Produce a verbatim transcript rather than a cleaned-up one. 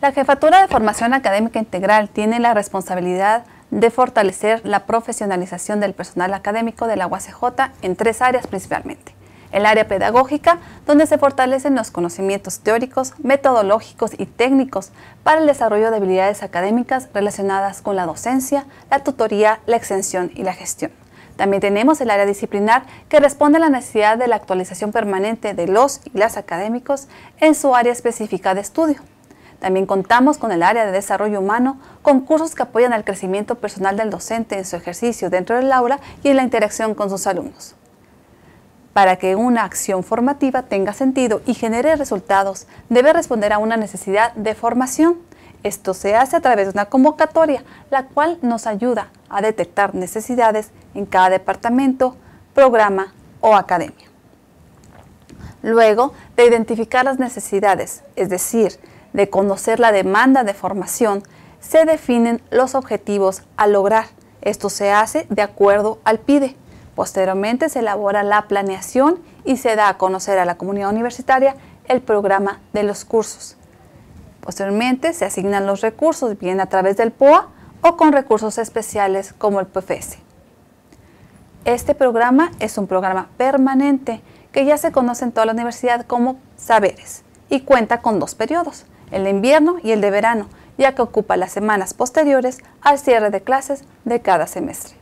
La Jefatura de Formación Académica Integral tiene la responsabilidad de fortalecer la profesionalización del personal académico de la U A C J en tres áreas principalmente. El área pedagógica, donde se fortalecen los conocimientos teóricos, metodológicos y técnicos para el desarrollo de habilidades académicas relacionadas con la docencia, la tutoría, la extensión y la gestión. También tenemos el área disciplinar, que responde a la necesidad de la actualización permanente de los y las académicos en su área específica de estudio. También contamos con el área de desarrollo humano, con cursos que apoyan al crecimiento personal del docente en su ejercicio dentro del aula y en la interacción con sus alumnos. Para que una acción formativa tenga sentido y genere resultados, debe responder a una necesidad de formación. Esto se hace a través de una convocatoria, la cual nos ayuda a detectar necesidades en cada departamento, programa o academia. Luego de identificar las necesidades, es decir, de conocer la demanda de formación, se definen los objetivos a lograr. Esto se hace de acuerdo al PIDE. Posteriormente se elabora la planeación y se da a conocer a la comunidad universitaria el programa de los cursos. Posteriormente se asignan los recursos, bien a través del P O A o con recursos especiales como el P F S. Este programa es un programa permanente que ya se conoce en toda la universidad como Saberes y cuenta con dos periodos, el de invierno y el de verano, ya que ocupa las semanas posteriores al cierre de clases de cada semestre.